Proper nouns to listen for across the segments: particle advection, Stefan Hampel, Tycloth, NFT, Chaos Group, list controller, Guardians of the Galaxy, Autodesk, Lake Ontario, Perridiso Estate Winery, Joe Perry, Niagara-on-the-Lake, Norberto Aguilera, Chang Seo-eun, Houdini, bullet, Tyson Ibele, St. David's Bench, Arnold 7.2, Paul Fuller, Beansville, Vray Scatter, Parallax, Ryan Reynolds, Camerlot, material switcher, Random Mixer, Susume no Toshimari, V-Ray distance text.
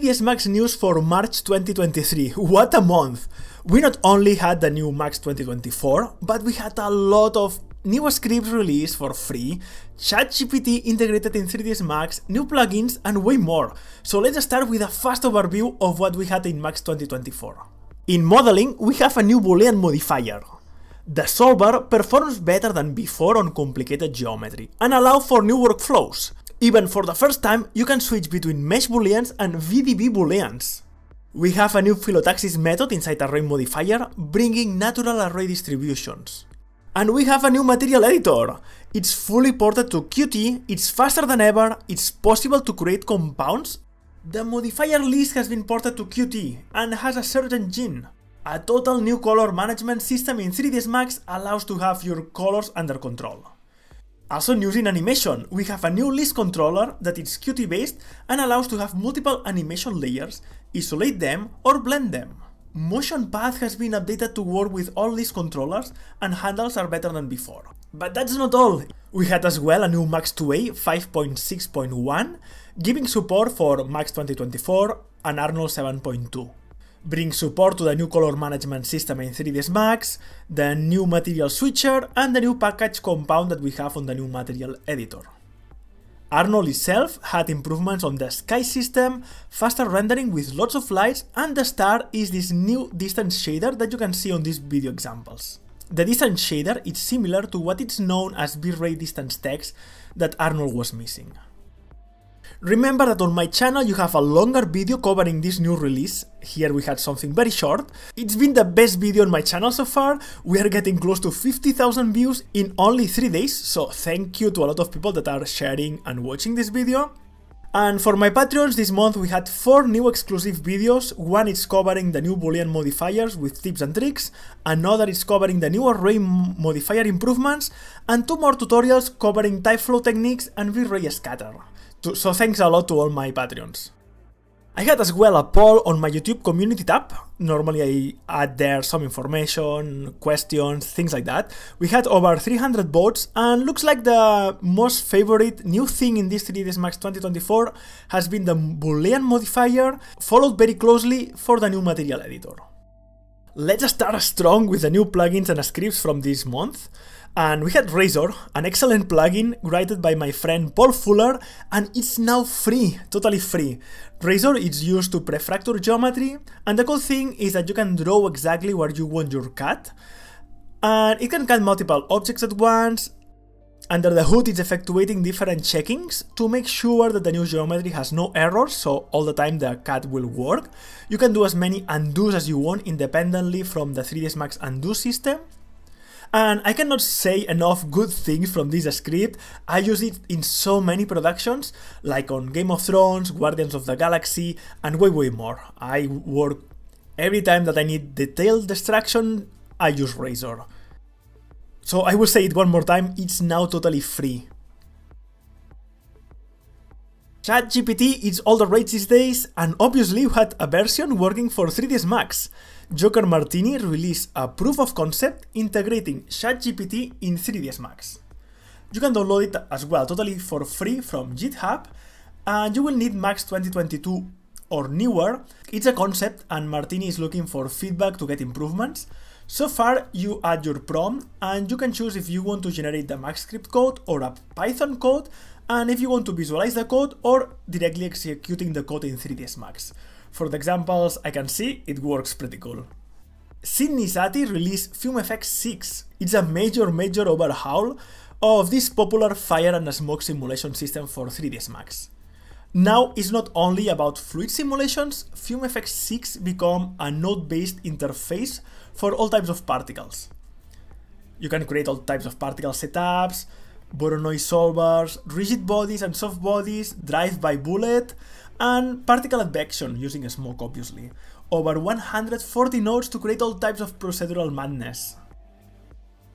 3ds Max news for March 2023, what a month! We not only had the new Max 2024, but we had a lot of new scripts released for free, ChatGPT integrated in 3ds Max, new plugins and way more. So let's start with a fast overview of what we had in Max 2024. In modeling, we have a new Boolean modifier. The solver performs better than before on complicated geometry and allows for new workflows. Even for the first time, you can switch between mesh booleans and VDB booleans. We have a new phyllotaxis method inside array Modifier, bringing natural array distributions. And we have a new material editor. It's fully ported to Qt, it's faster than ever, it's possible to create compounds. The modifier list has been ported to Qt and has a search engine. A total new color management system in 3ds Max allows to have your colors under control. Also news in animation, we have a new list controller that is Qt based and allows to have multiple animation layers, isolate them or blend them. Motion Path has been updated to work with all list controllers and handles are better than before. But that's not all, we had as well a new Max 2A 5.6.1, giving support for Max 2024 and Arnold 7.2. Brings support to the new color management system in 3ds Max, the new material switcher and the new package compound that we have on the new material editor. Arnold itself had improvements on the sky system, faster rendering with lots of lights, and the star is this new distance shader that you can see on these video examples. The distance shader is similar to what is known as V-Ray distance text that Arnold was missing. Remember that on my channel you have a longer video covering this new release. Here we had something very short. It's been the best video on my channel so far, we are getting close to 50,000 views in only 3 days, so thank you to a lot of people that are sharing and watching this video. And for my Patreons this month we had 4 new exclusive videos, one is covering the new Boolean modifiers with tips and tricks, another is covering the new array modifier improvements, and 2 more tutorials covering Tyflow techniques and Vray Scatter. So thanks a lot to all my Patreons. I had as well a poll on my YouTube community tab. Normally I add there some information, questions, things like that. We had over 300 votes and looks like the most favorite new thing in this 3ds Max 2024 has been the Boolean modifier, followed very closely for the new material editor. Let's start strong with the new plugins and scripts from this month. And we had Razor, an excellent plugin created by my friend Paul Fuller, and it's now free, totally free. Razor is used to prefracture geometry, and the cool thing is that you can draw exactly where you want your cut, and it can cut multiple objects at once. Under the hood it's effectuating different checkings to make sure that the new geometry has no errors, so all the time the cut will work. You can do as many undos as you want independently from the 3ds Max undo system. And I cannot say enough good things from this script, I use it in so many productions, like on Game of Thrones, Guardians of the Galaxy, and way more. I work every time that I need detailed destruction, I use Razor. So I will say it one more time, it's now totally free. ChatGPT is all the rage these days, and obviously we had a version working for 3ds Max. Joker Martini released a proof of concept integrating ChatGPT in 3ds Max. You can download it as well totally for free from GitHub, and you will need Max 2022 or newer. It's a concept and Martini is looking for feedback to get improvements. So far you add your prompt and you can choose if you want to generate the Max script code or a Python code, and if you want to visualize the code or directly executing the code in 3ds Max. For the examples I can see, it works pretty cool. Sidney Zati released FumeFX 6. It's a major overhaul of this popular fire and smoke simulation system for 3ds Max. Now it's not only about fluid simulations, FumeFX 6 become a node-based interface for all types of particles. You can create all types of particle setups, Voronoi solvers, rigid bodies and soft bodies, drive by bullet, and particle advection using smoke obviously. Over 140 nodes to create all types of procedural madness.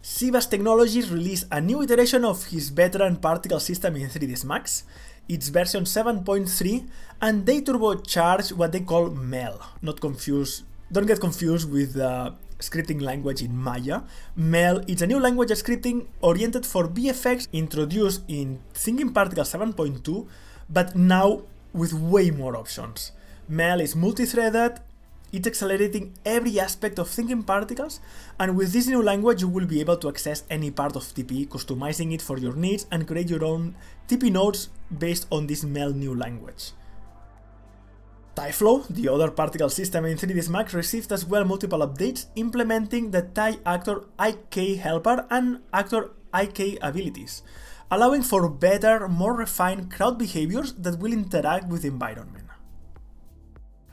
Sivas Technologies released a new iteration of his veteran particle system in 3ds Max, it's version 7.3, and they turbocharge what they call MEL. Don't get confused with the scripting language in Maya. MEL is a new language scripting oriented for VFX introduced in Thinking Particles 7.2, but now with way more options. MEL is multi-threaded, it's accelerating every aspect of Thinking Particles, and with this new language you will be able to access any part of TP, customizing it for your needs and create your own TP nodes based on this MEL new language. Tyflow, the other particle system in 3ds Max, received as well multiple updates, implementing the Ty actor IK helper and actor IK abilities, allowing for better, more refined crowd behaviors that will interact with the environment.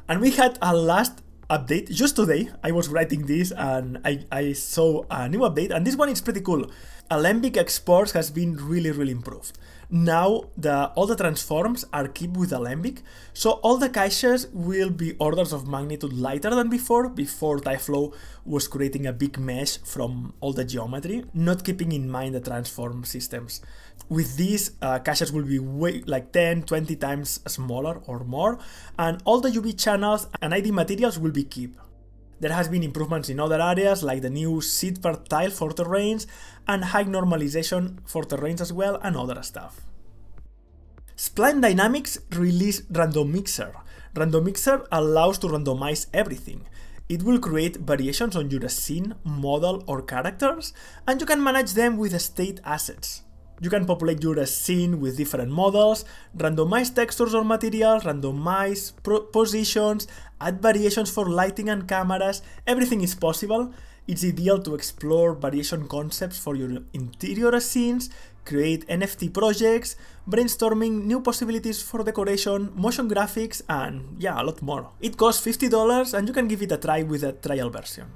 And we had a last update just today. I was writing this and I saw a new update, and this one is pretty cool. Alembic exports has been really improved. Now all the transforms are kept with Alembic, so all the caches will be orders of magnitude lighter than before. Before, Tyflow was creating a big mesh from all the geometry, not keeping in mind the transform systems. With these, caches will be way, like 10-20 times smaller or more, and all the UV channels and ID materials will be kept. There has been improvements in other areas, like the new seed per tile for terrains and height normalization for terrains as well, and other stuff. Spline Dynamics released Random Mixer. Random Mixer allows to randomize everything. It will create variations on your scene, model or characters, and you can manage them with state assets. You can populate your scene with different models, randomize textures or materials, randomize positions, add variations for lighting and cameras. Everything is possible. It's ideal to explore variation concepts for your interior scenes, create NFT projects, brainstorming new possibilities for decoration, motion graphics, and yeah, a lot more. It costs $50 and you can give it a try with a trial version.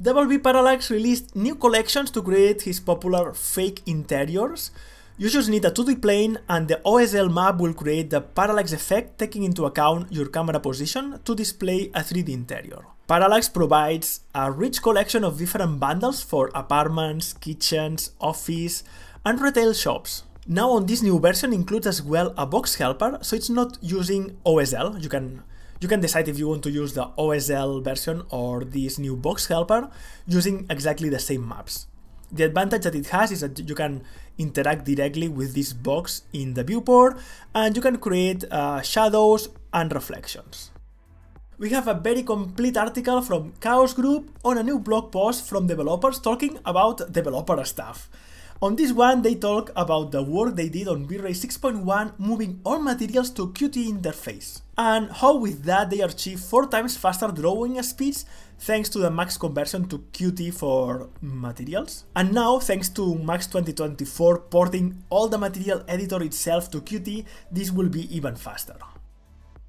VDB Parallax released new collections to create his popular fake interiors. You just need a 2D plane and the OSL map will create the parallax effect, taking into account your camera position to display a 3D interior. Parallax provides a rich collection of different bundles for apartments, kitchens, office and retail shops. Now on this new version includes as well a box helper, so it's not using OSL. You can decide if you want to use the OSL version or this new box helper using exactly the same maps. The advantage that it has is that you can interact directly with this box in the viewport, and you can create shadows and reflections. We have a very complete article from Chaos Group on a new blog post from developers talking about developer stuff. On this one, they talk about the work they did on V-Ray 6.1, moving all materials to Qt interface, and how with that they achieved 4 times faster drawing speeds thanks to the Max conversion to Qt for materials. And now, thanks to Max 2024 porting all the material editor itself to Qt, this will be even faster.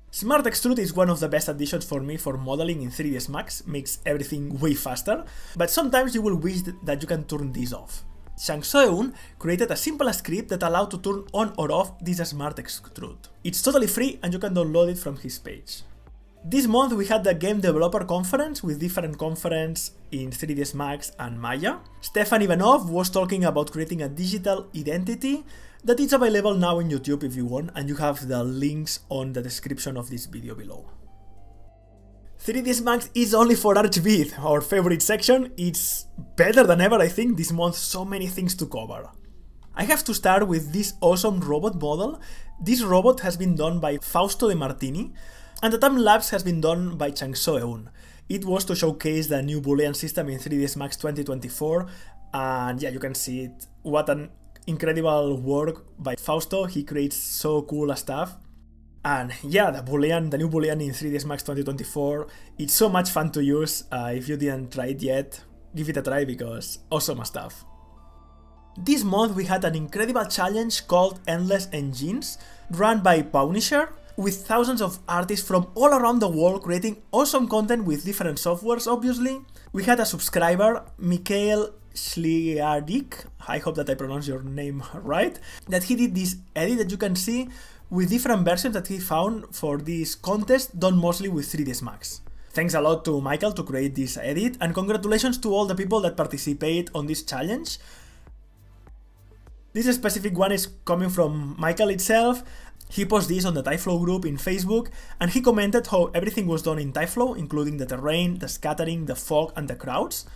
Smart Extrude is one of the best additions for me for modeling in 3ds Max, makes everything way faster, but sometimes you will wish that you can turn this off. Shang Seoun created a simple script that allowed to turn on or off this Smart Extrude. It's totally free and you can download it from his page. This month we had the Game Developer Conference with different conferences in 3ds Max and Maya. Stefan Ivanov was talking about creating a digital identity that is available now on YouTube if you want, and you have the links on the description of this video below. 3ds Max is only for ArchVid, our favorite section. It's better than ever, I think, this month, so many things to cover. I have to start with this awesome robot model. This robot has been done by Fausto De Martini, and the time lapse has been done by Chang Seo-eun. It was to showcase the new Boolean system in 3ds Max 2024, and yeah, you can see it. What an incredible work by Fausto. He creates so cool stuff. And yeah, the new Boolean in 3ds Max 2024, it's so much fun to use. If you didn't try it yet, give it a try because awesome stuff. This month we had an incredible challenge called Endless Engines, run by Paunisher, with thousands of artists from all around the world creating awesome content with different softwares, obviously. We had a subscriber, Mikhail Shliarik, I hope that I pronounced your name right, that he did this edit that you can see, with different versions that he found for this contest, done mostly with 3ds Max. Thanks a lot to Michael to create this edit, and congratulations to all the people that participate on this challenge. This specific one is coming from Michael itself. He posted this on the Tyflow group in Facebook, and he commented how everything was done in Tyflow, including the terrain, the scattering, the fog and the crowds.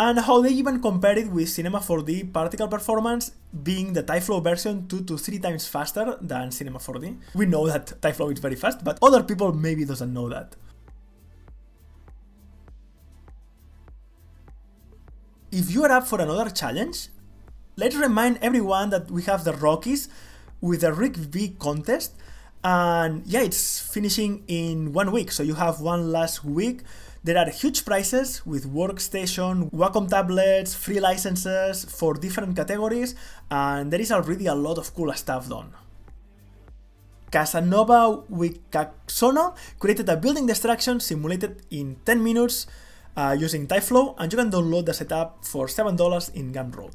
and how they even compare it with Cinema 4D particle performance, being the Tyflow version 2 to 3 times faster than Cinema 4D. We know that Tyflow is very fast, but other people maybe doesn't know that. If you are up for another challenge, let's remind everyone that we have the Rockies with the Rick V contest, and yeah, it's finishing in 1 week, so you have one last week. There are huge prizes with workstation, Wacom tablets, free licenses for different categories, and there is already a lot of cool stuff done. Casanova Wicaxono created a building destruction simulated in 10 minutes using Tyflow, and you can download the setup for $7 in Gumroad.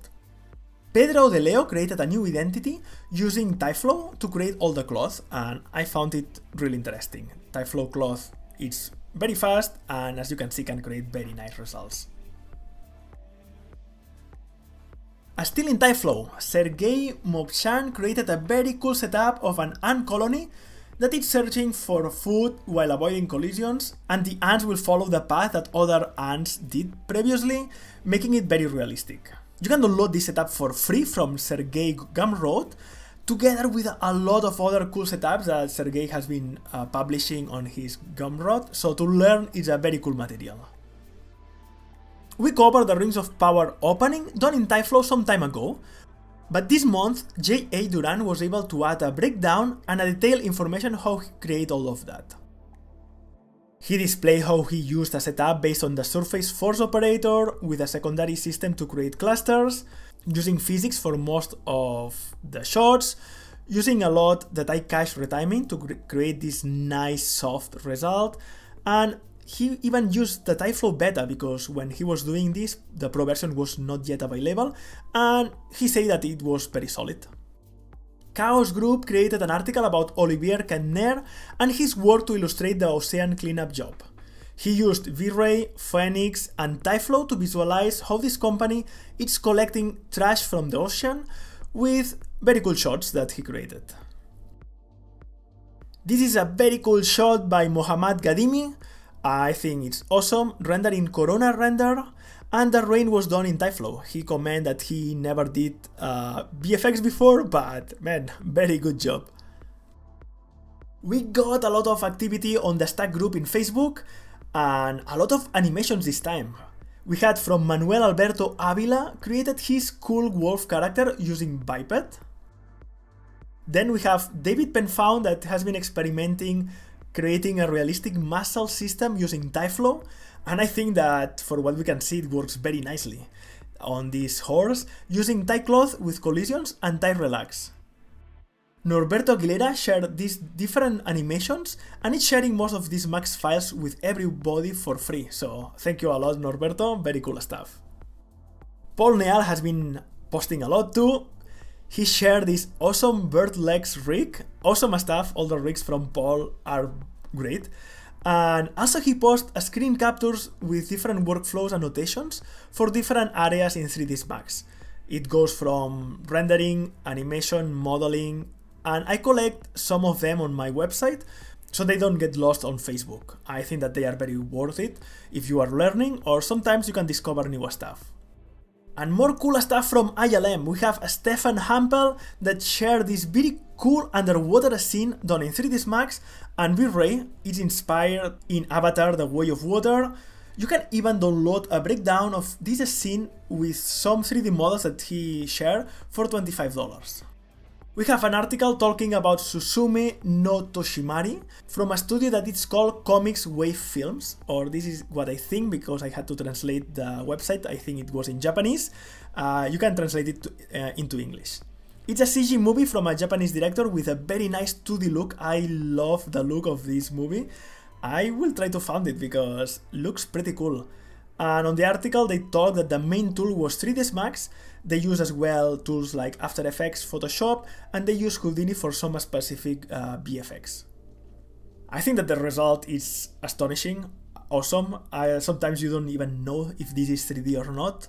Pedro de Leo created a new identity using Tyflow to create all the cloth, and I found it really interesting. Tyflow cloth, it's very fast, and as you can see, can create very nice results. Still in Tyflow, Sergei Mobshan created a very cool setup of an ant colony that is searching for food while avoiding collisions, and the ants will follow the path that other ants did previously, making it very realistic. You can download this setup for free from Sergei Gumroad, together with a lot of other cool setups that Sergei has been publishing on his Gumroad, so to learn is a very cool material. We covered the Rings of Power opening done in Tyflow some time ago, but this month, J.A. Duran was able to add a breakdown and a detailed information how he created all of that. He displayed how he used a setup based on the surface force operator with a secondary system to create clusters, using physics for most of the shots, using a lot the die cache retiming to create this nice soft result, and he even used the Tyflow beta because when he was doing this, the pro version was not yet available, and he said that it was very solid. Chaos Group created an article about Olivier Quentner and his work to illustrate the ocean cleanup job. He used V-Ray, Phoenix, and Tyflow to visualize how this company is collecting trash from the ocean with very cool shots that he created. This is a very cool shot by Mohammad Gadimi. I think it's awesome, rendered in Corona Render, and the rain was done in Tyflow. He commented that he never did VFX before, but man, very good job. We got a lot of activity on the Stack group in Facebook, and a lot of animations this time. We had from Manuel Alberto Avila created his cool wolf character using Biped. Then we have David Penfound that has been experimenting creating a realistic muscle system using Tyflow, and I think that for what we can see it works very nicely on this horse using Tycloth with collisions and Tyrelax. Norberto Aguilera shared these different animations and is sharing most of these Max files with everybody for free, so thank you a lot Norberto, very cool stuff. Paul Neal has been posting a lot too. He shared this awesome bird legs rig, awesome stuff, all the rigs from Paul are great. And also he posted screen captures with different workflows and notations for different areas in 3ds Max. It goes from rendering, animation, modeling, and I collect some of them on my website so they don't get lost on Facebook. I think that they are very worth it if you are learning, or sometimes you can discover new stuff. And more cool stuff from ILM, we have Stefan Hampel that shared this very cool underwater scene done in 3ds Max, and V-Ray is inspired in Avatar The Way of Water. You can even download a breakdown of this scene with some 3D models that he shared for $25. We have an article talking about Susume no Toshimari from a studio that is called Comics Wave Films, or this is what I think because I had to translate the website, I think it was in Japanese. You can translate it into English. It's a CG movie from a Japanese director with a very nice 2D look. I love the look of this movie. I will try to find it because it looks pretty cool. And on the article they talk that the main tool was 3ds Max, they use as well tools like After Effects, Photoshop, and they use Houdini for some specific VFX. I think that the result is astonishing, awesome. Sometimes you don't even know if this is 3D or not,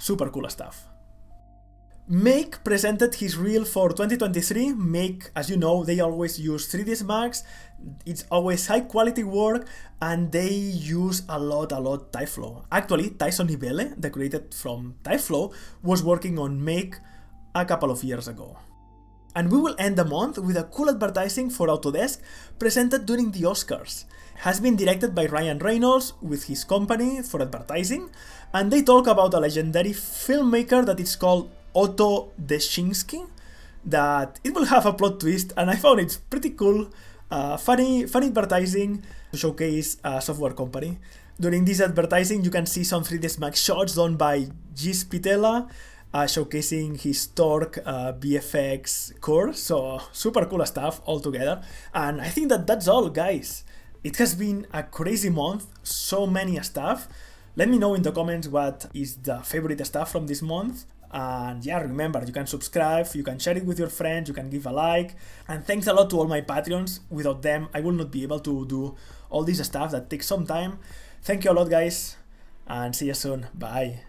super cool stuff. Make presented his reel for 2023. Make, as you know, they always use 3ds Max. It's always high quality work, and they use a lot Tyflow. Actually, Tyson Ibele, the creator from Tyflow, was working on Make a couple of years ago. And we will end the month with a cool advertising for Autodesk presented during the Oscars. Has been directed by Ryan Reynolds with his company for advertising, and they talk about a legendary filmmaker that is called Otto Deschinsky, that it will have a plot twist, and I found it's pretty cool, funny advertising to showcase a software company. During this advertising you can see some 3ds Max shots done by Gis Pitella, showcasing his Torque BFX core, so super cool stuff altogether. And I think that that's all, guys. It has been a crazy month, so many stuff. Let me know in the comments what is the favorite stuff from this month. And yeah, remember, you can subscribe, you can share it with your friends, you can give a like, and thanks a lot to all my Patreons. Without them, I will not be able to do all this stuff that takes some time. Thank you a lot, guys, and see you soon. Bye.